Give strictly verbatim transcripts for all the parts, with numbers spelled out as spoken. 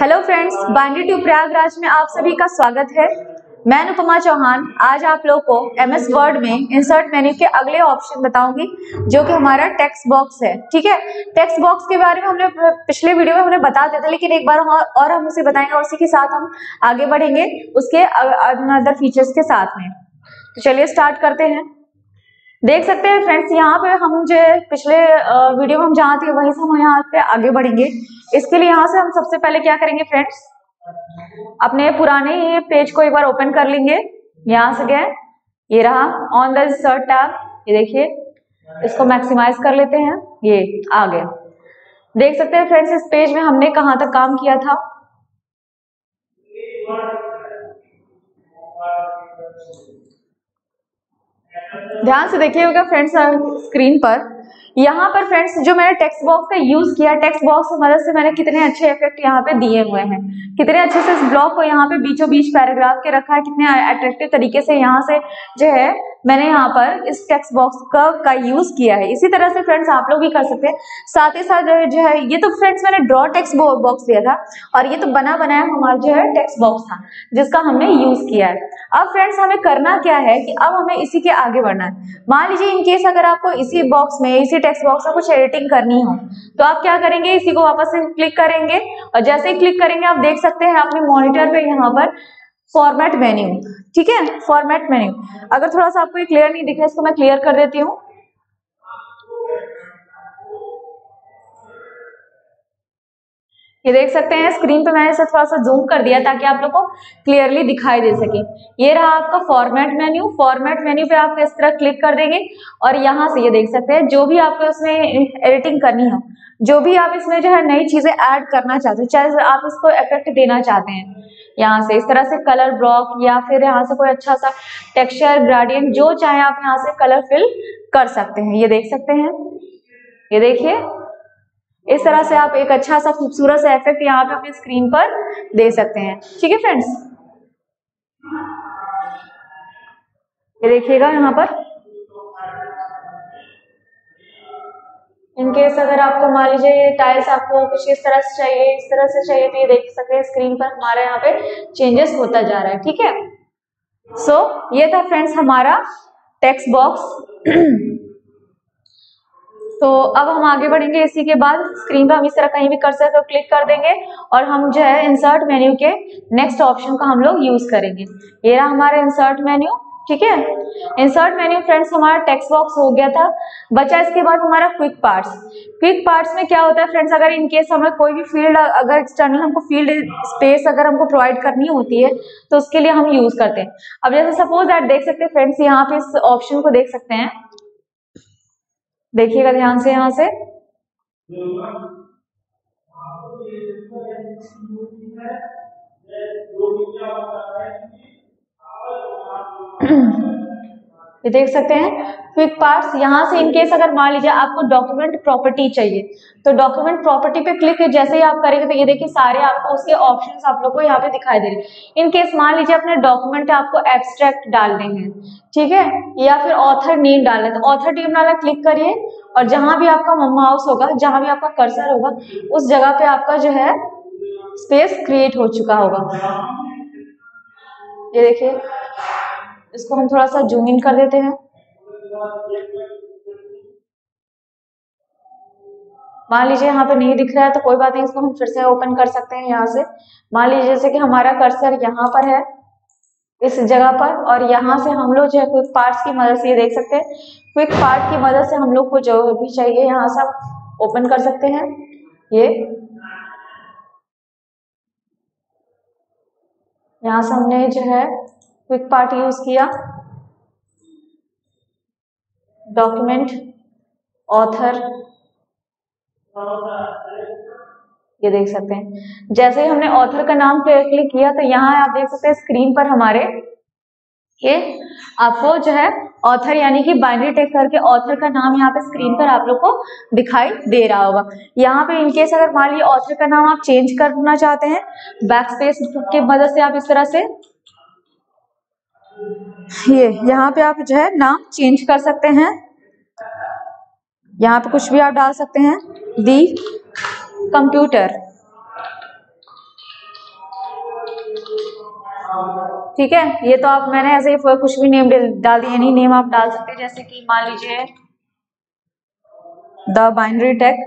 Hello friends, binary tube Prayagraj में आप सभी का स्वागत है। मैं अनुपमा चौहान आज आप लोग को एमएस वर्ड में इंसर्ट मेन्यू के अगले ऑप्शन बताऊंगी जो कि हमारा टेक्स्ट बॉक्स है। ठीक है, टेक्स्ट बॉक्स के बारे में हमने पिछले वीडियो में हमने बता दिया था, लेकिन एक बार और हम उसे बताएंगे और उसी के साथ हम आगे बढ़ेंगे उसके अदर फीचर्स के साथ में। तो चलिए स्टार्ट करते हैं। देख सकते हैं फ्रेंड्स, यहाँ पे हम जो पिछले वीडियो में हम जहाँ थे वहीं से हम यहाँ पे आगे बढ़ेंगे। इसके लिए यहाँ से हम सबसे पहले क्या करेंगे फ्रेंड्स, अपने पुराने ये पेज को एक बार ओपन कर लेंगे। यहाँ से गए, ये रहा ऑन द इंसर्ट टैब, ये देखिए, इसको मैक्सिमाइज कर लेते हैं। ये आ गए, देख सकते हैं फ्रेंड्स इस पेज में हमने कहाँ तक काम किया था। ध्यान से देखिएगा फ्रेंड्स स्क्रीन पर, यहाँ पर फ्रेंड्स जो मैंने टेक्स्ट बॉक्स का यूज किया, टेक्स्ट बॉक्स की मदद से मैंने कितने अच्छे इफेक्ट यहाँ पे दिए हुए हैं, कितने अच्छे से इस ब्लॉक को यहाँ पे बीचों बीच पैराग्राफ के रखा है, कितने अट्रैक्टिव तरीके से यहाँ से जो है मैंने यहाँ पर इस टेक्स्ट बॉक्स का, का यूज किया है। इसी तरह से फ्रेंड्स आप लोग भी कर सकते हैं। साथ ही साथ जो है ये तो फ्रेंड्स मैंने ड्रॉ टेक्स्ट बॉक्स लिया था और ये तो बना बनाया हमारा जो है टेक्स्ट बॉक्स था जिसका हमने यूज किया है। अब फ्रेंड्स हमें करना क्या है कि अब हमें इसी के आगे बढ़ना है। मान लीजिए इनकेस अगर आपको इसी बॉक्स में, इसी टेक्स्ट बॉक्स में कुछ एडिटिंग करनी हो तो आप क्या करेंगे, इसी को वापस से क्लिक करेंगे और जैसे ही क्लिक करेंगे आप देख सकते हैं अपने मॉनिटर पे यहाँ पर फॉर्मेट मेन्यू। ठीक है, फॉर्मेट मेन्यू अगर थोड़ा सा आपको ये क्लियर नहीं दिख रहा है, इसको मैं क्लियर कर देती हूँ। ये देख सकते हैं स्क्रीन पे मैंने इसे थोड़ा सा जूम कर दिया ताकि आप लोगों को क्लियरली दिखाई दे सके। ये रहा आपका फॉर्मेट मेन्यू। फॉर्मेट मेन्यू पे आप इस तरह क्लिक कर देंगे और यहाँ से ये देख सकते हैं जो भी आपको उसमें एडिटिंग करनी हो, जो भी आप इसमें जो है नई चीजें ऐड करना चाहते हो, चाहे आप इसको इफेक्ट देना चाहते हैं, यहाँ से इस तरह से कलर ब्लॉक या फिर यहाँ से कोई अच्छा सा टेक्सचर, ग्रेडियंट, जो चाहे आप यहाँ से कलर फिल कर सकते हैं। ये देख सकते हैं, ये देखिए इस तरह से आप एक अच्छा सा खूबसूरत सा इफेक्ट यहाँ पे अपनी स्क्रीन पर दे सकते हैं। ठीक है फ्रेंड्स, ये देखिएगा यहाँ पर इनकेस अगर आपको मान लीजिए ये टाइल्स आपको कुछ इस तरह से चाहिए, इस तरह से चाहिए, तो ये देख सकते हैं स्क्रीन पर हमारे यहाँ पे चेंजेस होता जा रहा है। ठीक है, सो so, ये था फ्रेंड्स हमारा टेक्स्ट बॉक्स। तो अब हम आगे बढ़ेंगे। इसी के बाद स्क्रीन पर हम इस तरह कहीं भी कर्सर को क्लिक कर देंगे और हम जो है इंसर्ट मेन्यू के नेक्स्ट ऑप्शन का हम लोग यूज करेंगे। ये रहा हमारा इंसर्ट मेन्यू। ठीक है, इंसर्ट मेन्यू फ्रेंड्स हमारा टेक्स्ट बॉक्स हो गया था। बचा इसके बाद हमारा क्विक पार्ट्स। क्विक पार्ट्स में क्या होता है फ्रेंड्स, अगर इनकेस हमें कोई भी फील्ड, अगर एक्सटर्नल हमको फील्ड स्पेस अगर हमको प्रोवाइड करनी होती है तो उसके लिए हम यूज करते हैं। अब जैसे सपोज दैट देख सकते हैं फ्रेंड्स, यहाँ पे इस ऑप्शन को देख सकते हैं, देखिएगा ध्यान से, यहाँ से ये देख सकते हैं क्विक पार्ट्स। यहाँ से इनकेस अगर मान लीजिए आपको डॉक्यूमेंट प्रॉपर्टी चाहिए तो डॉक्यूमेंट प्रॉपर्टी पे क्लिक जैसे ही आप करेंगे तो ये देखिए सारे आपको उसके ऑप्शंस आप लोग को यहाँ पे दिखाई दे रहे हैं। इनकेस मान लीजिए अपने डॉक्यूमेंट आपको एब्स्ट्रैक्ट डालने हैं, ठीक है, या फिर ऑथर नेम डालना है तो ऑथर नेम डालना क्लिक करिए और जहां भी आपका माउस होगा, जहां भी आपका कर्सर होगा उस जगह पे आपका जो है स्पेस क्रिएट हो चुका होगा। ये देखिए, इसको हम थोड़ा सा जूम इन कर देते हैं। मान लीजिए यहाँ पे नहीं दिख रहा है तो कोई बात नहीं, इसको हम फिर से ओपन कर सकते हैं। यहाँ से मान लीजिए जैसे कि हमारा कर्सर यहाँ पर है इस जगह पर और यहाँ से हम लोग जो है क्विक पार्ट्स की मदद से, ये देख सकते हैं क्विक पार्ट की मदद से हम लोग को जो भी चाहिए यहाँ से ओपन कर सकते हैं। ये यहाँ से हमने जो है क्विक पार्ट यूज किया, डॉक्यूमेंट, ऑथर, ये देख सकते हैं। जैसे ही हमने ऑथर का नाम पे क्लिक किया तो यहाँ आप देख सकते हैं स्क्रीन पर हमारे ये आपको जो है ऑथर यानी कि बाइनरी टेक्स्ट करके ऑथर का नाम यहाँ पे स्क्रीन पर आप लोग को दिखाई दे रहा होगा। यहाँ पे इनकेस अगर मान लीजिए ऑथर का नाम आप चेंज करना चाहते हैं, बैक स्पेस की मदद से आप इस तरह से ये यहाँ पे आप जो है नाम चेंज कर सकते हैं। यहाँ पे कुछ भी आप डाल सकते हैं, दी कंप्यूटर, ठीक है। ये तो आप, मैंने ऐसे कुछ भी नेम डाल दिए, नहीं नेम आप डाल सकते, जैसे कि मान लीजिए द बाइनरी टेक,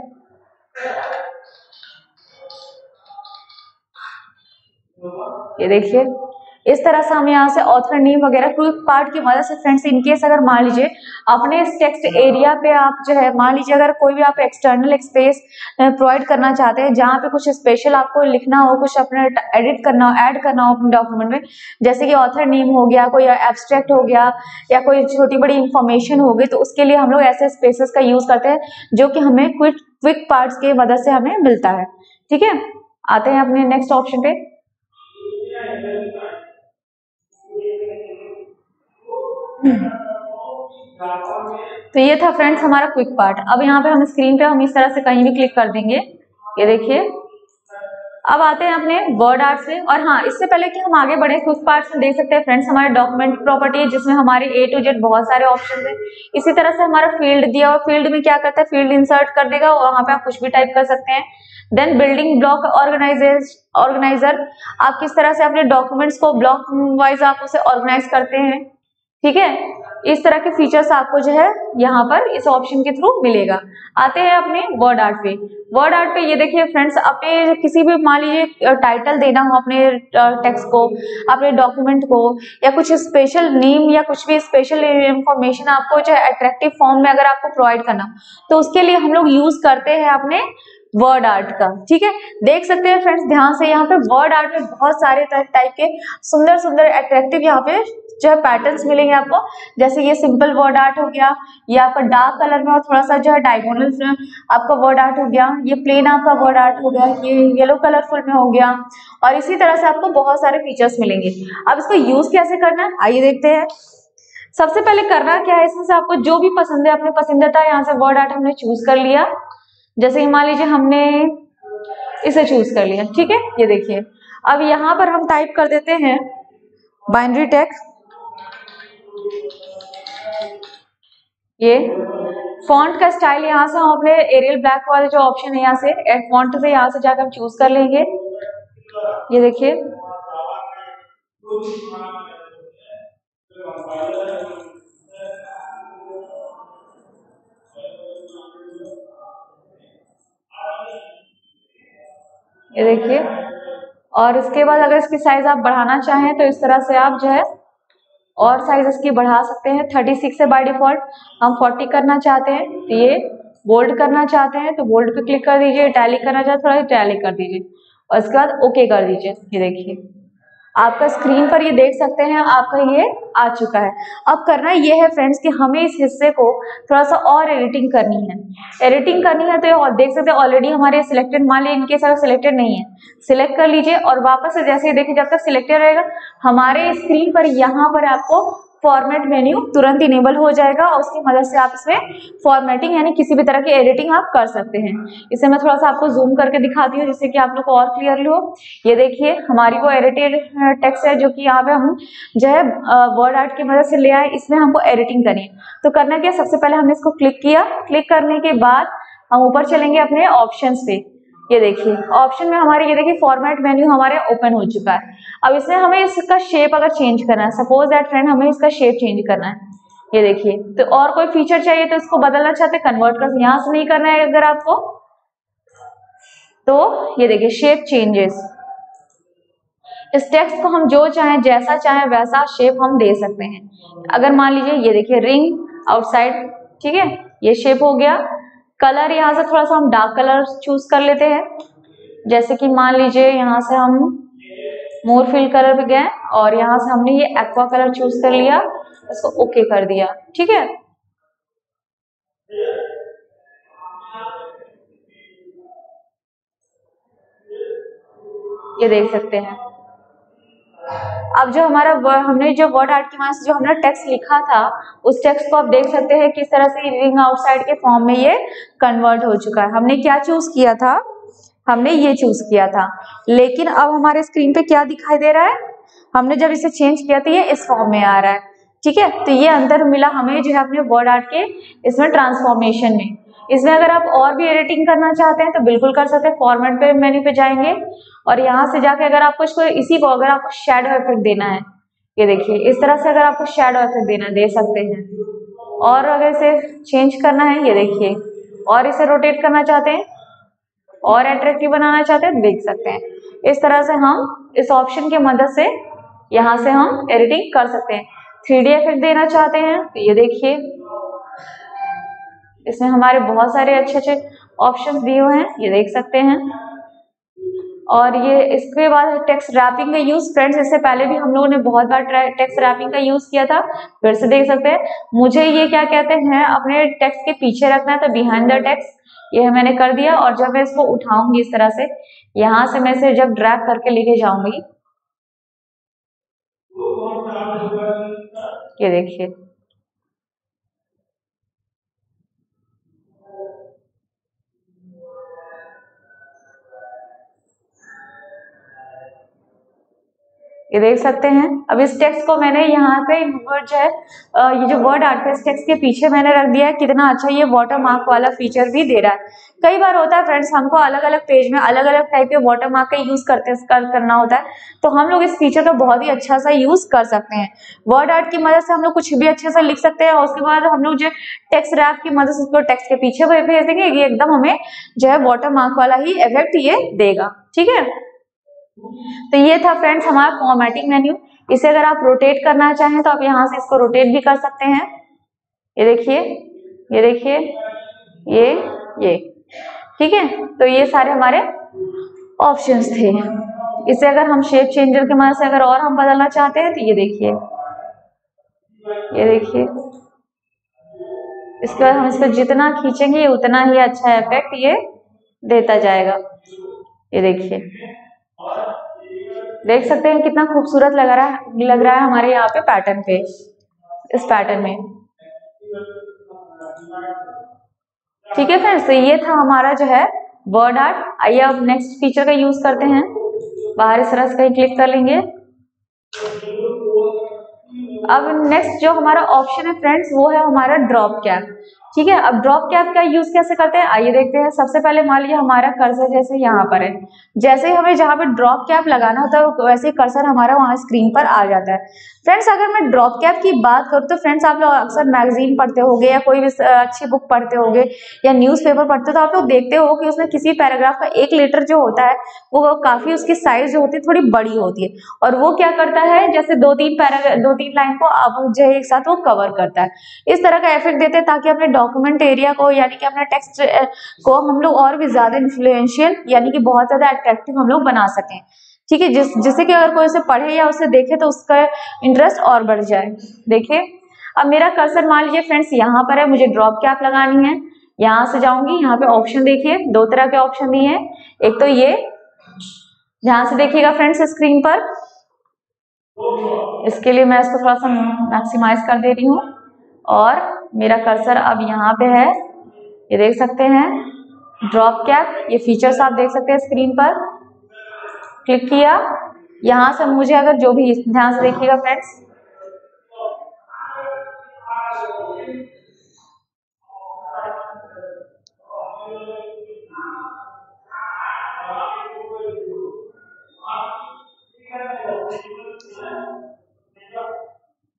ये देखिए। इस तरह से हम यहाँ से ऑथर नेम वगैरह क्विक पार्ट की मदद से फ्रेंड्स, इनकेस अगर मान लीजिए अपने इस टेक्स्ट एरिया पे आप जो है मान लीजिए अगर कोई भी आप एक्सटर्नल स्पेस प्रोवाइड करना चाहते हैं जहाँ पे कुछ स्पेशल आपको लिखना हो, कुछ अपने एडिट करना हो, ऐड करना हो अपने डॉक्यूमेंट में, जैसे कि ऑथर नेम हो गया, कोई एब्स्ट्रैक्ट हो गया, या कोई छोटी बड़ी इंफॉर्मेशन हो गई, तो उसके लिए हम लोग ऐसे स्पेसेस का यूज करते हैं जो कि हमें क्विक क्विक पार्ट्स की मदद से हमें मिलता है, ठीक है। आते हैं अपने नेक्स्ट ऑप्शन पे। तो ये था फ्रेंड्स हमारा क्विक पार्ट। अब यहाँ पे हम स्क्रीन पे हम इस तरह से कहीं भी क्लिक कर देंगे, ये देखिए। अब आते हैं अपने वर्ड आर्ट्स में, और हाँ, इससे पहले कि हम आगे बढ़े क्विक पार्ट्स में देख सकते हैं फ्रेंड्स हमारे डॉक्यूमेंट प्रॉपर्टी, जिसमें हमारे ए टू जेड बहुत सारे ऑप्शन हैं। इसी तरह से हमारा फील्ड दिया हुआ, फील्ड में क्या करता है, फील्ड इंसर्ट कर देगा और वहाँ पे आप कुछ भी टाइप कर सकते हैं। देन बिल्डिंग ब्लॉक ऑर्गेनाइजर, आप किस तरह से अपने डॉक्यूमेंट्स को ब्लॉक वाइज आप उसे ऑर्गेनाइज करते हैं, ठीक है। इस तरह के फीचर्स आपको जो है यहाँ पर इस ऑप्शन के थ्रू मिलेगा। आते हैं अपने वर्ड आर्ट पे। वर्ड आर्ट पे ये देखिए फ्रेंड्स, अपने किसी भी मान लीजिए टाइटल देना हो अपने टेक्स्ट को, अपने डॉक्यूमेंट को, या कुछ स्पेशल नेम या कुछ भी स्पेशल इंफॉर्मेशन आपको जो है अट्रैक्टिव फॉर्म में अगर आपको प्रोवाइड करना हो, तो उसके लिए हम लोग यूज करते हैं अपने वर्ड आर्ट का, ठीक है। देख सकते हैं फ्रेंड्स ध्यान से, यहाँ पे वर्ड आर्ट में बहुत सारे टाइप के सुंदर सुंदर अट्रैक्टिव यहाँ पे जो है पैटर्न्स मिलेंगे आपको। जैसे ये सिंपल वर्ड आर्ट हो गया, ये आपका डार्क कलर में और थोड़ा सा जो है डायगोनल आपका वर्ड आर्ट हो गया, ये प्लेन आपका वर्ड आर्ट हो गया, ये येलो कलरफुल में हो गया, और इसी तरह से आपको बहुत सारे फीचर्स मिलेंगे। अब इसको यूज कैसे करना है आइए देखते हैं। सबसे पहले करना क्या है, इसमें से आपको जो भी पसंद है अपने पसंदीदा यहाँ से वर्ड आर्ट हमने चूज कर लिया। जैसे मान लीजिए हमने इसे चूज कर लिया, ठीक है, ये देखिए। अब यहाँ पर हम टाइप कर देते हैं बाइनरी टेक्स्ट, ये फॉन्ट का स्टाइल यहाँ से हम अपने एरियल ब्लैक वाले जो ऑप्शन है यहाँ से एड फॉन्ट से यहाँ से जाकर हम चूज कर लेंगे, ये देखिए। ये देखिए, और इसके बाद अगर इसकी साइज आप बढ़ाना चाहें तो इस तरह से आप जो है और साइज इसकी बढ़ा सकते हैं। थर्टी सिक्स है बाय डिफॉल्ट, हम फोर्टी करना चाहते हैं तो ये, बोल्ड करना चाहते हैं तो बोल्ड पे क्लिक कर दीजिए, इटैलिक करना चाहते हैं थोड़ा इटैलिक कर दीजिए, और इसके बाद ओके कर दीजिए। ये देखिए आपका स्क्रीन पर ये देख सकते हैं आपका ये आ चुका है। अब करना ये है फ्रेंड्स कि हमें इस हिस्से को थोड़ा सा और एडिटिंग करनी है। एडिटिंग करनी है तो ये देख सकते हैं ऑलरेडी हमारे सिलेक्टेड, मान लीजिए इनकेस अगर सिलेक्टेड नहीं है, सिलेक्ट कर लीजिए और वापस से जैसे देखिए जब तक सिलेक्टेड रहेगा हमारे स्क्रीन पर यहाँ पर आपको फॉर्मेट मेन्यू तुरंत इनेबल हो जाएगा, और उसकी मदद से आप इसमें फॉर्मेटिंग यानी किसी भी तरह की एडिटिंग आप कर सकते हैं। इसे मैं थोड़ा सा आपको जूम करके दिखाती हूँ जिससे कि आप लोग को और क्लियरली हो। ये देखिए हमारी वो एडिटेड टेक्स्ट है जो कि यहाँ पे हम जो है वर्ड आर्ट की मदद से ले आए, इसमें हमको एडिटिंग करनी है। तो करना क्या, सबसे पहले हमने इसको क्लिक किया, क्लिक करने के बाद हम ऊपर चलेंगे अपने ऑप्शन पे, ये देखिए ऑप्शन में हमारे ये देखिए फॉर्मेट मेन्यू हमारे ओपन हो चुका है। अब इसमें हमें इसका शेप अगर चेंज करना है, सपोज दैट फ्रेंड हमें इसका शेप चेंज करना है, ये देखिए। तो और कोई फीचर चाहिए तो इसको बदलना चाहते कन्वर्ट कर, यहाँ से नहीं करना है अगर आपको, तो ये देखिए शेप चेंजेस। इस टेक्स्ट को हम जो चाहें जैसा चाहें वैसा शेप हम दे सकते हैं। अगर मान लीजिए ये देखिए रिंग आउटसाइड, ठीक है, ये शेप हो गया। कलर यहाँ से थोड़ा सा हम डार्क कलर चूज कर लेते हैं, जैसे कि मान लीजिए यहाँ से हम मोर फील्ड कलर पे गए और यहाँ से हमने ये एक्वा कलर चूज कर लिया, इसको ओके कर दिया, ठीक है। ये देख सकते हैं अब जो हमारा हमने जो वर्ड आर्ट की मदद से जो हमने टेक्स्ट लिखा था उस टेक्स्ट को आप देख सकते हैं किस तरह से रिंग आउटसाइड के फॉर्म में ये कन्वर्ट हो चुका है। हमने क्या चूज किया था, हमने ये चूज किया था, लेकिन अब हमारे स्क्रीन पे क्या दिखाई दे रहा है, हमने जब इसे चेंज किया था ये इस फॉर्म में आ रहा है, ठीक है। तो ये अंतर मिला हमें जो है अपने वर्ड आर्ट के इसमें ट्रांसफॉर्मेशन में। इसमें अगर आप और भी एडिटिंग करना चाहते हैं तो बिल्कुल कर सकते हैं। फॉर्मेट पे मेन्यू पे जाएंगे और यहाँ से जाके अगर आपको इसको इसी को अगर आपको शेडो इफेक्ट देना है, ये देखिए इस तरह से अगर आपको शेडो इफेक्ट देना दे सकते हैं। और अगर इसे चेंज करना है, ये देखिए, और इसे रोटेट करना चाहते हैं और अट्रैक्टिव बनाना चाहते हैं देख सकते हैं। इस तरह से हम इस ऑप्शन की मदद से यहाँ से हम एडिटिंग कर सकते हैं। थ्री डी इफेक्ट देना चाहते हैं तो ये देखिए, इसमें हमारे बहुत सारे अच्छे अच्छे ऑप्शंस दिए हुए हैं, ये देख सकते हैं। और ये इसके बाद टेक्स्ट रैपिंग का यूज, फ्रेंड्स इससे पहले भी हम लोगों ने बहुत बार टेक्स्ट रैपिंग का यूज किया था, फिर से देख सकते हैं। मुझे ये क्या कहते हैं अपने टेक्स्ट के पीछे रखना है तो बिहाइंड द टेक्स्ट ये मैंने कर दिया। और जब मैं इसको उठाऊंगी इस तरह से, यहाँ से मैं इसे जब ड्रैग करके लेके जाऊंगी, ये देखिए, ये देख सकते हैं। अब इस टेक्स्ट को मैंने यहाँ पे जो है ये जो वर्ड आर्ट है इस टेक्स्ट के पीछे मैंने रख दिया है। कितना अच्छा ये वाटर मार्क वाला फीचर भी दे रहा है। कई बार होता है फ्रेंड्स, हमको अलग अलग पेज में अलग अलग टाइप के वाटर मार्क का यूज करते कर, करना होता है, तो हम लोग इस फीचर का बहुत ही अच्छा सा यूज कर सकते हैं। वर्ड आर्ट की मदद से हम लोग कुछ भी अच्छे से लिख सकते हैं। और उसके बाद हम लोग जो टेक्स्ट रैप की मदद से उसको टेक्स्ट के पीछे भेज देंगे, ये एकदम हमें जो है वाटर मार्क वाला ही इफेक्ट ये देगा। ठीक है, तो ये था फ्रेंड्स हमारा फॉर्मेटिंग मेन्यू। इसे अगर आप रोटेट करना चाहें तो आप यहाँ से इसको रोटेट भी कर सकते हैं। ये देखिए, ये देखिए, ये ये ठीक है। तो ये सारे हमारे ऑप्शंस थे। इसे अगर हम शेप चेंजर के मदद से अगर और हम बदलना चाहते हैं तो ये देखिए, ये देखिए, इसके बाद हम इसको जितना खींचेंगे उतना ही अच्छा इफेक्ट ये देता जाएगा। ये देखिए, देख सकते हैं कितना खूबसूरत लग रहा है लग रहा है हमारे यहाँ पे पैटर्न पे, इस पैटर्न में। ठीक है फ्रेंड्स, तो ये था हमारा जो है वर्ड आर्ट। आइए अब नेक्स्ट फीचर का यूज करते हैं। बाहर इस तरह से कहीं क्लिक कर लेंगे। अब नेक्स्ट जो हमारा ऑप्शन है फ्रेंड्स वो है हमारा ड्रॉप कैप। ठीक है, अब ड्रॉप कैप का यूज कैसे करते हैं आइए देखते हैं। सबसे पहले मान लीजिए हमारा कर्सर जैसे यहाँ पर है, जैसे ही हमें जहाँ पे ड्रॉप कैप लगाना होता है तो वैसे ही कर्सर हमारा वहाँ स्क्रीन पर आ जाता है। फ्रेंड्स अगर मैं ड्रॉप कैप की बात करूँ तो फ्रेंड्स आप लोग अक्सर मैगजीन पढ़ते होगे या कोई भी अच्छी बुक पढ़ते होगे या न्यूज़पेपर पढ़ते हो तो आप लोग देखते हो कि उसमें किसी पैराग्राफ का एक लेटर जो होता है वो काफ़ी उसकी साइज जो होती है थोड़ी बड़ी होती है, और वो क्या करता है जैसे दो तीन पैराग्राफ दो तीन लाइन को आप जो है एक साथ वो कवर करता है। इस तरह का इफेक्ट देते हैं ताकि अपने डॉक्यूमेंट एरिया को यानी कि अपने टेक्स्ट को हम लोग और भी ज्यादा इन्फ्लुएंशियल यानी कि बहुत ज्यादा अट्रैक्टिव हम लोग बना सकें। ठीक है, जिस जिससे कि अगर कोई उसे पढ़े या उसे देखे तो उसका इंटरेस्ट और बढ़ जाए। देखिए अब मेरा कर्सर मान लीजिए फ्रेंड्स यहाँ पर है, मुझे ड्रॉप कैप लगानी है। यहाँ से जाऊंगी, यहाँ पे ऑप्शन देखिए, दो तरह के ऑप्शन दिए हैं। एक तो ये ध्यान से देखिएगा फ्रेंड्स स्क्रीन पर, इसके लिए मैं इसको थोड़ा सा मैक्सिमाइज कर दे रही हूँ। और मेरा कर्सर अब यहाँ पे है, ये देख सकते हैं ड्रॉप कैप, ये फीचर्स आप देख सकते हैं स्क्रीन पर। क्लिक किया, यहाँ से मुझे अगर जो भी, ध्यान से देखिएगा फ्रेंड्स,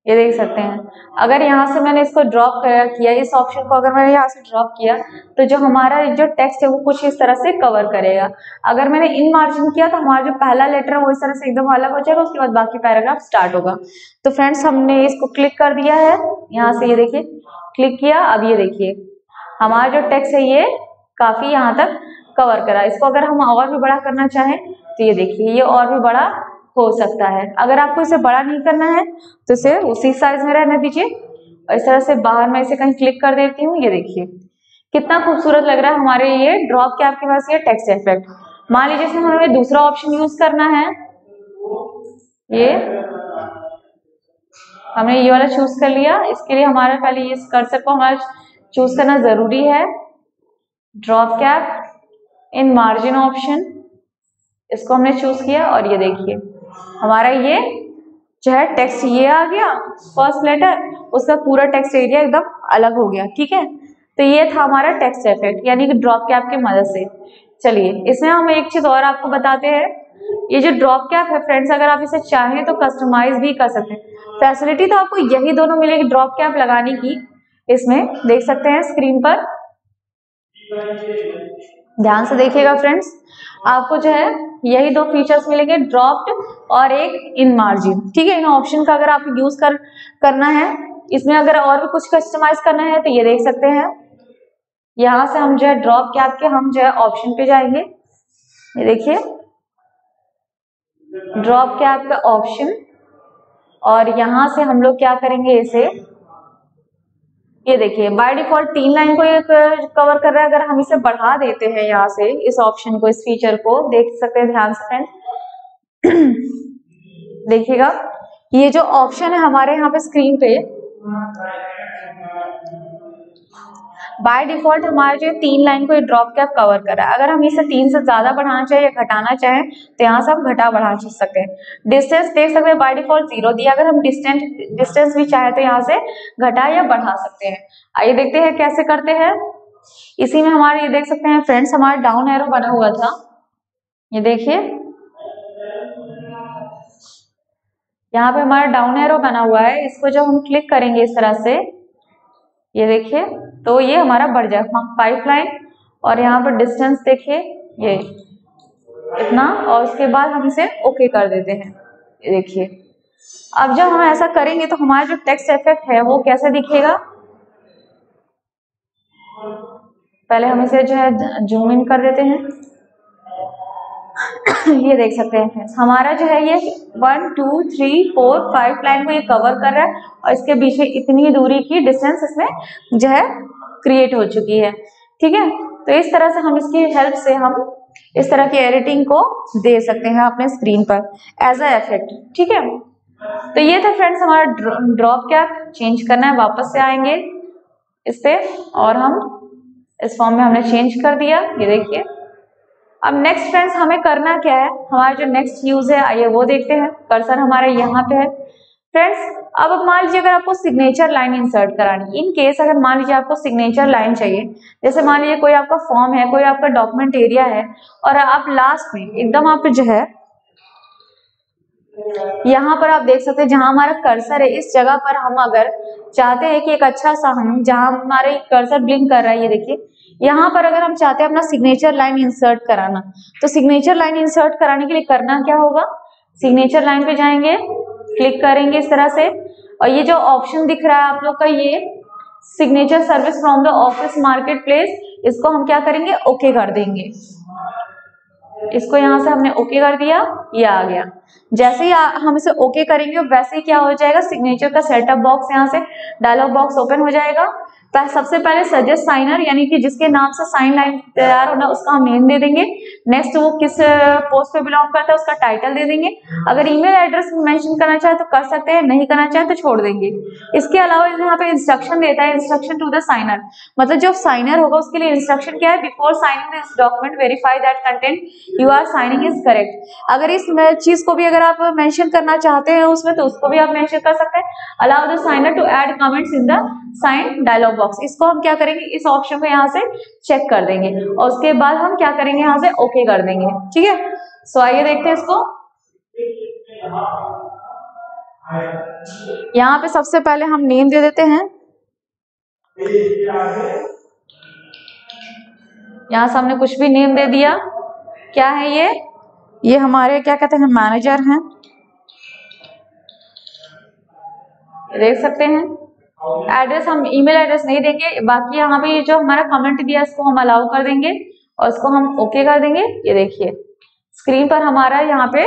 ये देख सकते हैं अगर यहाँ से मैंने इसको ड्रॉप किया, इस ऑप्शन को अगर मैंने यहाँ से ड्रॉप किया तो जो हमारा जो टेक्स्ट है वो कुछ इस तरह से कवर करेगा। अगर मैंने इन मार्जिन किया तो हमारा जो पहला लेटर है वो इस तरह से एकदम अलग हो जाएगा, उसके बाद बाकी पैराग्राफ स्टार्ट होगा। तो फ्रेंड्स हमने इसको क्लिक कर दिया है, यहाँ से ये देखिए क्लिक किया। अब ये देखिए हमारा जो टेक्स्ट है ये काफी यहाँ तक कवर करा। इसको अगर हम और भी बड़ा करना चाहें तो ये देखिए ये और भी बड़ा हो सकता है। अगर आपको इसे बड़ा नहीं करना है तो इसे उसी साइज में रहने दीजिए। और इस तरह से बाहर मैं इसे कहीं क्लिक कर देती हूँ, ये देखिए कितना खूबसूरत लग रहा है हमारे ये ड्रॉप कैप के पास ये टेक्स्ट इफेक्ट। मान लीजिए इसमें हमें दूसरा ऑप्शन यूज करना है, ये हमने ये वाला चूज कर लिया। इसके लिए हमारा पहले ये कर्सर को हमारा चूज करना जरूरी है। Drop cap in margin option, इसको हमने चूज किया और ये देखिए हमारा ये जो है टेक्स्ट ये आ गया फर्स्ट लेटर, उसका पूरा टेक्स्ट एरिया एकदम अलग हो गया। ठीक है, तो ये था हमारा टेक्स्ट इफेक्ट यानी कि ड्रॉप कैप की मदद से। चलिए इसमें हम एक चीज और आपको बताते हैं, ये जो ड्रॉप कैप है फ्रेंड्स, अगर आप इसे चाहें तो कस्टमाइज भी कर सकते हैं। फैसिलिटी तो आपको यही दोनों मिलेगी ड्रॉप कैप लगाने की, इसमें देख सकते हैं स्क्रीन पर, ध्यान से देखिएगा फ्रेंड्स, आपको जो है यही दो फीचर्स मिलेंगे, ड्रॉप्ड और एक इन मार्जिन। ठीक है, इन ऑप्शन का अगर आपको यूज कर करना है, इसमें अगर और भी कुछ कस्टमाइज करना है तो ये देख सकते हैं, यहाँ से हम जो है ड्रॉप कैप के हम जो है ऑप्शन पे जाएंगे, ये देखिए ड्रॉप कैप का ऑप्शन, और यहाँ से हम लोग क्या करेंगे इसे, ये देखिए बाय डिफॉल्ट तीन लाइन को ये कवर कर रहा है, अगर हम इसे बढ़ा देते हैं यहाँ से इस ऑप्शन को, इस फीचर को देख सकते हैं ध्यान से फ्रेंड्स। देखिएगा ये जो ऑप्शन है हमारे यहाँ पे स्क्रीन पे, बाय डिफॉल्ट हमारे जो तीन लाइन को ये ड्रॉप कैप कवर कर रहा है, अगर हम इसे तीन से ज्यादा बढ़ाना चाहे या घटाना चाहे तो यहाँ से हम घटा बढ़ा सकते हैं। डिस्टेंस देख सकते हैं बाय डिफॉल्ट जीरो दिया, अगर हम डिस्टेंस डिस्टेंस भी चाहे तो यहाँ से घटा या बढ़ा सकते हैं। आइए देखते हैं कैसे करते हैं। इसी में हमारे ये देख सकते हैं फ्रेंड्स, हमारा डाउन एरो बना हुआ था, ये देखिए यहाँ पे हमारा डाउन एरो बना हुआ है, इसको जब हम क्लिक करेंगे इस तरह से, ये देखिए तो ये हमारा बढ़ जाएगा पाइपलाइन, और यहाँ पर डिस्टेंस देखिए ये इतना, और उसके बाद हम इसे ओके कर देते हैं। ये देखिए अब जब हम ऐसा करेंगे तो हमारा जो टेक्स्ट इफेक्ट है वो कैसे दिखेगा, पहले हम इसे जो है जूम इन कर देते हैं। ये देख सकते हैं फ्रेंड्स, हमारा जो है ये one two three four five line को ये कवर कर रहा है, और इसके बीच में इतनी दूरी की डिस्टेंस इसमें जो है क्रिएट हो चुकी है। ठीक है, तो इस तरह से हम इसकी हेल्प से हम इस तरह की एडिटिंग को दे सकते हैं अपने स्क्रीन पर एज अ इफेक्ट। ठीक है, तो ये था फ्रेंड्स हमारा ड्रॉप कैप। चेंज करना है, वापस से आएंगे इस पे, और हम इस फॉर्म में हमने चेंज कर दिया, ये देखिए। अब नेक्स्ट फ्रेंड्स हमें करना क्या है, हमारा जो नेक्स्ट यूज है आइए वो देखते हैं। कर्सर हमारा यहाँ पे है फ्रेंड्स। अब मान लीजिए अगर आपको सिग्नेचर लाइन इंसर्ट करानी, इन केस अगर मान लीजिए आपको सिग्नेचर लाइन चाहिए, जैसे मान लीजिए कोई आपका फॉर्म है, कोई आपका डॉक्यूमेंट एरिया है, और आप लास्ट में एकदम आप जो है यहाँ पर आप देख सकते हैं जहाँ हमारा कर्सर है, इस जगह पर हम अगर चाहते हैं कि एक अच्छा सा हम जहाँ हमारे कर्सर ब्लिंक कर रहा है, ये देखिए यहाँ पर अगर हम चाहते हैं अपना सिग्नेचर लाइन इंसर्ट कराना, तो सिग्नेचर लाइन इंसर्ट कराने के लिए करना क्या होगा, सिग्नेचर लाइन पे जाएंगे, क्लिक करेंगे इस तरह से, और ये जो ऑप्शन दिख रहा है आप लोग का, ये signature service from the office marketplace, इसको हम क्या करेंगे ओके कर देंगे, इसको यहाँ से हमने ओके कर दिया, ये आ गया। जैसे ही हम इसे ओके करेंगे वैसे ही क्या हो जाएगा, सिग्नेचर का सेटअप बॉक्स यहाँ से डायलॉग बॉक्स ओपन हो जाएगा। सबसे पहले सजेस्ट साइनर यानी कि जिसके नाम से साइन लाइन तैयार होना उसका हम नेम दे देंगे, नेक्स्ट वो किस पोस्ट पे बिलोंग करता है उसका टाइटल दे देंगे, अगर ईमेल एड्रेस मेंशन करना चाहे तो कर सकते हैं, नहीं करना चाहे तो छोड़ देंगे। इसके अलावा यहाँ पे इंस्ट्रक्शन देता है, इंस्ट्रक्शन टू द साइनर, मतलब जो साइनर होगा उसके लिए इंस्ट्रक्शन क्या है, before signing this document verify that content you are signing is correct. अगर इस चीज को भी अगर आप मेंशन करना चाहते हैं उसमें तो उसको भी आप मेंशन कर सकते हैं। Allow the signer to add comments in the sign dialog box, इसको हम क्या करेंगे इस ऑप्शन को यहाँ से चेक कर देंगे, और उसके बाद हम क्या करेंगे यहाँ से ओके कर देंगे। ठीक है, सो आइए देखते हैं इसको। यहाँ पे सबसे पहले हम नेम दे देते हैं, यहाँ से हमने कुछ भी नेम दे दिया, क्या है ये ये हमारे क्या कहते हैं मैनेजर हैं, देख सकते हैं। एड्रेस हम ईमेल एड्रेस नहीं देंगे, बाकी यहाँ पे जो हमारा कमेंट दिया इसको हम अलाउ कर देंगे और इसको हम ओके कर देंगे। ये देखिए स्क्रीन पर हमारा यहाँ पे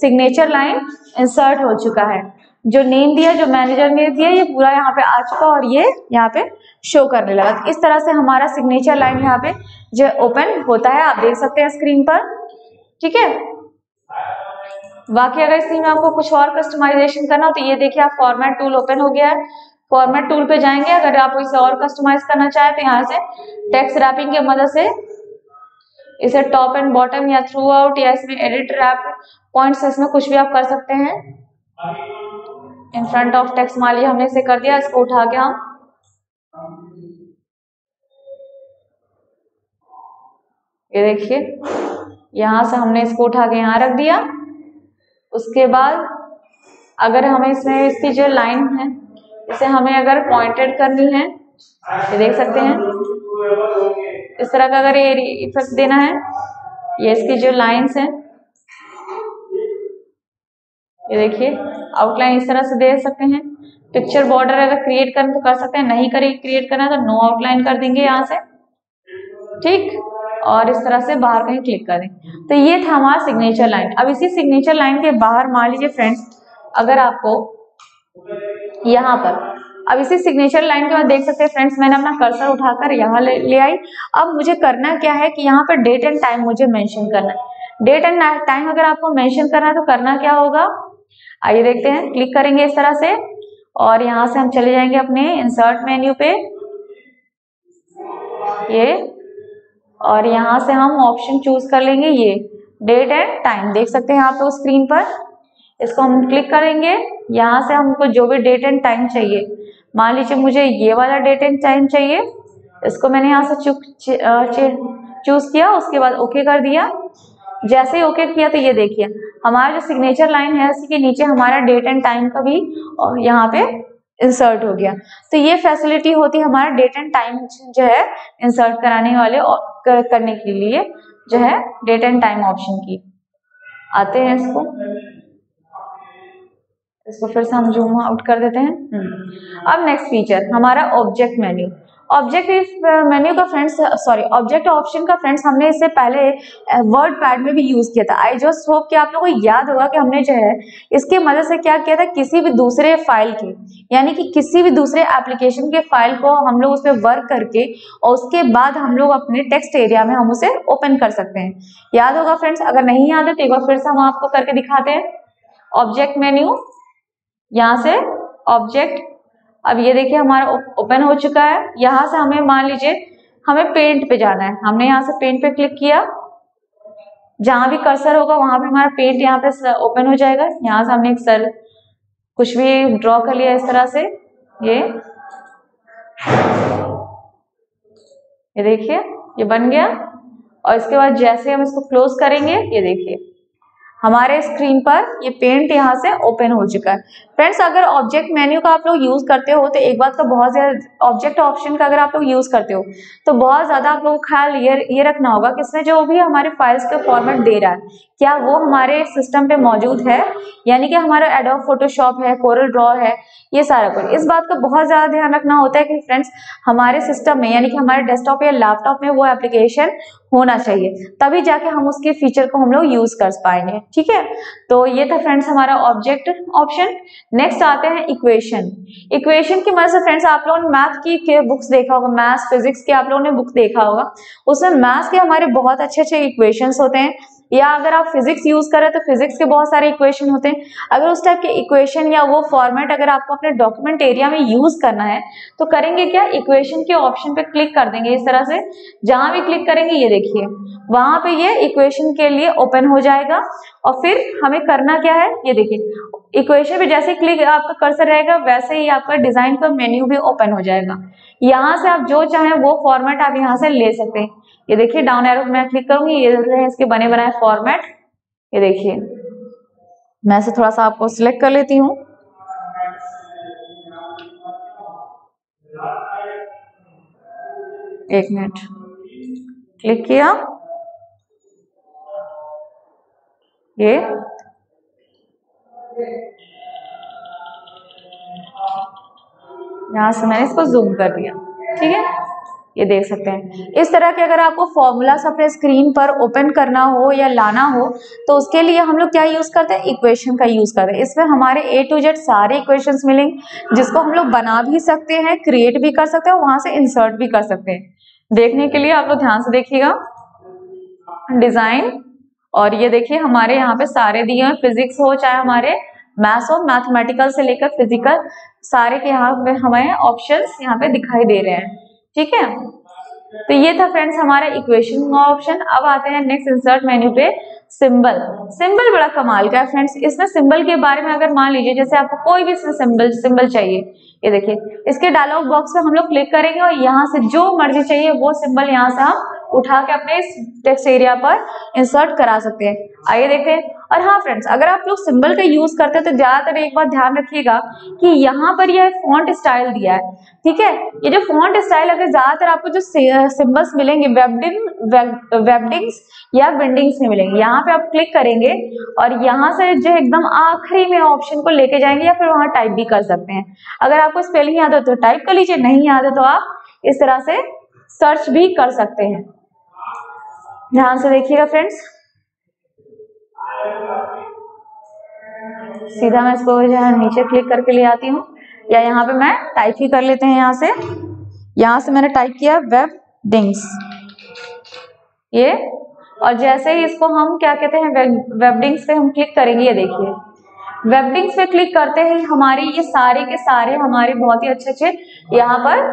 सिग्नेचर लाइन इंसर्ट हो चुका है, जो नेम दिया जो मैनेजर ने दिया ये पूरा यहाँ पे आ चुका, और ये यहाँ पे शो करने लगा। इस तरह से हमारा सिग्नेचर लाइन यहाँ पे जो ओपन होता है आप देख सकते हैं स्क्रीन पर। ठीक है, बाकी अगर इसी में आपको कुछ और कस्टमाइजेशन करना हो तो ये देखिए आप फॉर्मेट टूल ओपन हो गया है, फॉर्मेट टूल पे जाएंगे, अगर आप इसे और कस्टमाइज करना चाहें तो यहाँ से टेक्स्ट रैपिंग की मदद से इसे टॉप एंड बॉटम या थ्रू आउट या इसमें एडिट रैप पॉइंट्स, इसमें कुछ भी आप कर सकते हैं। इन फ्रंट ऑफ टेक्स्ट मान लिया हमने इसे कर दिया, इसको उठा के हम ये देखिए यहाँ से हमने इसको उठा के यहाँ रख दिया। उसके बाद अगर हमें इसमें इसकी जो लाइन है इसे हमें अगर पॉइंटेड करनी है, ये देख सकते हैं इस तरह का अगर ये इफेक्ट देना है, ये इसकी जो लाइंस है ये देखिए आउटलाइन इस तरह से दे सकते हैं। पिक्चर बॉर्डर अगर क्रिएट करना तो कर सकते हैं, नहीं करें क्रिएट करना तो नो आउटलाइन कर देंगे यहाँ से, ठीक, और इस तरह से बाहर कहीं क्लिक कर दें। तो ये था हमारा सिग्नेचर लाइन। अब इसी सिग्नेचर लाइन के बाहर मान लीजिए फ्रेंड्स अगर आपको यहाँ पर, अब इसी सिग्नेचर लाइन के बाद देख सकते हैं फ्रेंड्स मैंने अपना कर्सर उठाकर यहाँ ले, ले आई। अब मुझे करना क्या है कि यहाँ पर डेट एंड टाइम मुझे मेंशन करना है। डेट एंड टाइम अगर आपको मेंशन करना है तो करना क्या होगा, आइए देखते हैं। क्लिक करेंगे इस तरह से और यहाँ से हम चले जाएंगे अपने इंसर्ट मेन्यू पे, ये, और यहाँ से हम ऑप्शन चूज कर लेंगे ये डेट एंड टाइम, देख सकते हैं आप तो स्क्रीन पर। इसको हम क्लिक करेंगे, यहाँ से हमको जो भी डेट एंड टाइम चाहिए, मान लीजिए मुझे ये वाला डेट एंड टाइम चाहिए, इसको मैंने यहाँ से चूज किया, उसके बाद ओके कर दिया। जैसे ही ओके किया तो ये देखिए हमारा जो सिग्नेचर लाइन है इसके नीचे हमारा डेट एंड टाइम का भी यहाँ पे इंसर्ट हो गया। तो ये फैसिलिटी होती है हमारा डेट एंड टाइम जो है इंसर्ट कराने वाले और करने के लिए जो है डेट एंड टाइम ऑप्शन की। आते हैं इसको इसको फिर से हम जूम आउट कर देते हैं। अब नेक्स्ट फीचर हमारा ऑब्जेक्ट मेन्यू, ऑब्जेक्ट मेन्यू का फ्रेंड्स सॉरी ऑब्जेक्ट ऑप्शन का फ्रेंड्स हमने इससे पहले वर्ड पैड में भी यूज किया था। आई जस्ट होप कि आप लोगों को याद होगा कि हमने जो है इसके मदद से क्या किया था, किसी भी दूसरे फाइल के यानी कि किसी भी दूसरे एप्लीकेशन के फाइल को हम लोग उस पर वर्क करके और उसके बाद हम लोग अपने टेक्स्ट एरिया में हम उसे ओपन कर सकते हैं। याद होगा फ्रेंड्स, अगर नहीं याद है तो एक बार फिर से हम आपको करके दिखाते हैं। ऑब्जेक्ट मेन्यू, यहाँ से ऑब्जेक्ट, अब ये देखिए हमारा ओपन हो चुका है। यहाँ से हमें मान लीजिए हमें पेंट पे जाना है, हमने यहाँ से पेंट पे क्लिक किया, जहाँ भी कर्सर होगा वहाँ पे हमारा पेंट यहाँ पे ओपन हो जाएगा। यहाँ से हमने एक सर कुछ भी ड्रॉ कर लिया इस तरह से, ये ये देखिए ये बन गया। और इसके बाद जैसे हम इसको क्लोज करेंगे ये देखिए हमारे स्क्रीन पर ये पेंट यहाँ से ओपन हो चुका है। फ्रेंड्स अगर ऑब्जेक्ट मेन्यू का आप लोग यूज़ करते हो तो एक बात का बहुत ज़्यादा, ऑब्जेक्ट ऑप्शन का अगर आप लोग यूज़ करते हो तो बहुत ज़्यादा आप लोगों को ख्याल ये ये रखना होगा कि इसमें जो भी हमारे फाइल्स का फॉर्मेट दे रहा है क्या वो हमारे सिस्टम पे मौजूद है, यानी कि हमारा एडोब फोटोशॉप है, कोरल ड्रॉ है, ये सारा कुछ। इस बात का बहुत ज़्यादा ध्यान रखना होता है कि फ्रेंड्स हमारे सिस्टम में यानी कि हमारे डेस्कटॉप या लैपटॉप में वो एप्लीकेशन होना चाहिए, तभी जाके हम उसके फीचर को हम लोग यूज कर पाएंगे, ठीक है। तो ये था फ्रेंड्स हमारा ऑब्जेक्ट ऑप्शन। नेक्स्ट आते हैं इक्वेशन। इक्वेशन की मदद से फ्रेंड्स आप लोगों ने मैथ की के बुक्स देखा होगा, मैथ्स फिजिक्स के आप लोगों ने बुक देखा होगा, उसमें मैथ्स के हमारे बहुत अच्छे अच्छे इक्वेशंस होते हैं, या अगर आप फिजिक्स यूज कर रहे हो तो फिजिक्स के बहुत सारे इक्वेशन होते हैं। अगर उस टाइप के इक्वेशन या वो फॉर्मेट अगर आपको अपने डॉक्यूमेंट एरिया में यूज करना है तो करेंगे क्या, इक्वेशन के ऑप्शन पे क्लिक कर देंगे इस तरह से, जहां भी क्लिक करेंगे ये देखिए वहां पे ये इक्वेशन के लिए ओपन हो जाएगा। और फिर हमें करना क्या है, ये देखिए इक्वेशन पे जैसे क्लिक आपका कर्सर रहेगा वैसे ही आपका डिजाइन का मेन्यू भी ओपन हो जाएगा। यहाँ से आप जो चाहें वो फॉर्मेट आप यहाँ से ले सकते हैं। ये देखिए डाउन एरो मैं क्लिक करूंगी, ये है इसके बने बनाए फॉर्मेट, ये देखिए मैं से थोड़ा सा आपको सिलेक्ट कर लेती हूँ। एक मिनट, क्लिक किया, ये यहाँ से मैंने इसको जूम कर दिया, ठीक है, ये देख सकते हैं। इस तरह के अगर आपको फॉर्मूलास अपने स्क्रीन पर ओपन करना हो या लाना हो तो उसके लिए हम लोग क्या यूज करते हैं, इक्वेशन का यूज करते हैं। इसमें हमारे ए टू जेड सारे इक्वेशंस मिलेंगे, जिसको हम लोग बना भी सकते हैं, क्रिएट भी कर सकते हैं, वहां से इंसर्ट भी कर सकते हैं। देखने के लिए आप लोग ध्यान से देखिएगा डिजाइन, और ये देखिए हमारे यहाँ पे सारे दिए हैं, फिजिक्स हो चाहे हमारे मैथ्स हो, मैथमेटिकल से लेकर फिजिकल सारे के यहाँ पे हमें ऑप्शंस यहाँ पे दिखाई दे रहे हैं, ठीक है। तो ये था फ्रेंड्स हमारा इक्वेशन का ऑप्शन। अब आते हैं नेक्स्ट इंसर्ट मेन्यू पे, सिंबल। सिंबल बड़ा कमाल का है फ्रेंड्स। इसमें सिंबल के बारे में अगर मान लीजिए जैसे आपको कोई भी इसमें सिंबल सिंबल चाहिए, ये देखिए इसके डायलॉग बॉक्स पे हम लोग क्लिक करेंगे और यहाँ से जो मर्जी चाहिए वो सिंबल यहाँ से हम उठा के अपने इस टेक्स्ट एरिया पर इंसर्ट करा सकते हैं। आइए देखें। और हाँ फ्रेंड्स, अगर आप लोग सिंबल का यूज करते हैं तो ज्यादातर एक बार ध्यान रखिएगा कि यहाँ पर यह फॉन्ट स्टाइल दिया है, ठीक है। ये जो फॉन्ट स्टाइल, अगर ज्यादातर आपको जो सिंबल्स मिलेंगे वेबडिंग वेबडिंग्स या विंडिंग्स में मिलेंगे। यहाँ पे आप क्लिक करेंगे और यहाँ से जो एकदम आखिरी में ऑप्शन को लेके जाएंगे या फिर वहाँ टाइप भी कर सकते हैं। अगर आपको स्पेलिंग याद हो तो टाइप कर लीजिए, नहीं याद हो तो आप इस तरह से सर्च भी कर सकते हैं। ध्यान से देखिएगा फ्रेंड्स, सीधा मैं इसको नीचे क्लिक करके ले आती हूँ या यहाँ पे मैं टाइप ही कर लेते हैं। यहाँ से यहाँ से मैंने टाइप किया वेबडिंग्स ये, और जैसे ही इसको हम क्या कहते हैं वेबडिंग्स पे हम क्लिक करेंगे, ये देखिए वेबडिंग्स पे क्लिक करते हैं हमारे ये सारे के सारे हमारे बहुत ही अच्छे अच्छे यहाँ पर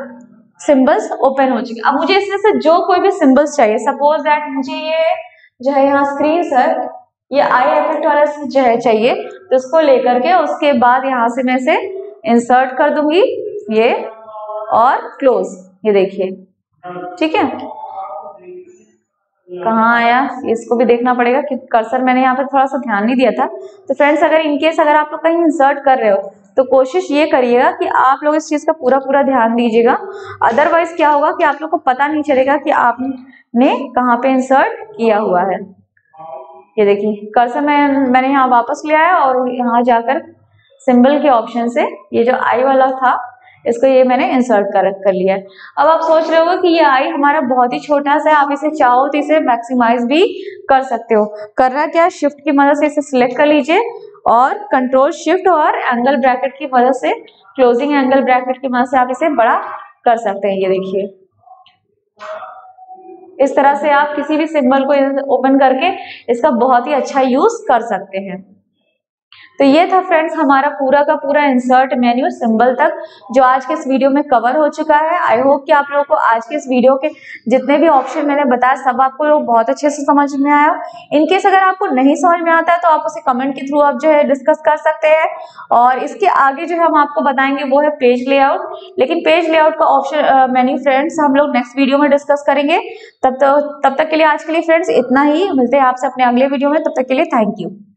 सिंबल्स ओपन हो चुके। अब मुझे इसमें से जो कोई भी सिंबल्स चाहिए, सपोज दैट मुझे ये जो है यहाँ स्क्रीन सर ये आई इफेक्ट वाला जो है चाहिए, तो इसको लेकर के उसके बाद यहाँ से मैं इसे इंसर्ट कर दूंगी ये और क्लोज, ये देखिए, ठीक है। कहाँ आया इसको भी देखना पड़ेगा कि कर्सर मैंने यहाँ पर थोड़ा सा ध्यान नहीं दिया था। तो फ्रेंड्स, अगर इनकेस अगर आप लोग कहीं इंसर्ट कर रहे हो तो कोशिश ये करिएगा कि आप लोग इस चीज़ का पूरा पूरा ध्यान दीजिएगा, अदरवाइज क्या होगा कि आप लोग को पता नहीं चलेगा कि आपने कहाँ पे इंसर्ट किया हुआ है। ये देखिए कर्सर मैं मैंने यहाँ वापस ले आया और यहाँ जाकर सिंबल के ऑप्शन से ये जो आई वाला था इसको ये मैंने इंसर्ट कर कर लिया है। अब आप सोच रहे होगे कि ये आई हमारा बहुत ही छोटा सा है, आप इसे चाहो तो इसे मैक्सिमाइज भी कर सकते हो। करना क्या, शिफ्ट की मदद से इसे सिलेक्ट कर लीजिए और कंट्रोल शिफ्ट और एंगल ब्रैकेट की मदद से, क्लोजिंग एंगल ब्रैकेट की मदद से आप इसे बड़ा कर सकते हैं। ये देखिए इस तरह से आप किसी भी सिंबल को ओपन करके इसका बहुत ही अच्छा यूज कर सकते हैं। तो ये था फ्रेंड्स हमारा पूरा का पूरा इंसर्ट मेन्यू सिंबल तक, जो आज के इस वीडियो में कवर हो चुका है। आई होप कि आप लोगों को आज के इस वीडियो के जितने भी ऑप्शन मैंने बताया सब आपको लोग बहुत अच्छे से समझ में आया। इनकेस अगर आपको नहीं समझ में आता है तो आप उसे कमेंट के थ्रू आप जो है डिस्कस कर सकते हैं। और इसके आगे जो है हम आपको बताएंगे वो है पेज लेआउट, लेकिन पेज लेआउट का ऑप्शन मेन्यू फ्रेंड्स हम लोग नेक्स्ट वीडियो में डिस्कस करेंगे। तब तक तब तक के लिए आज के लिए फ्रेंड्स इतना ही, मिलते हैं आपसे अपने अगले वीडियो में। तब तक के लिए थैंक यू।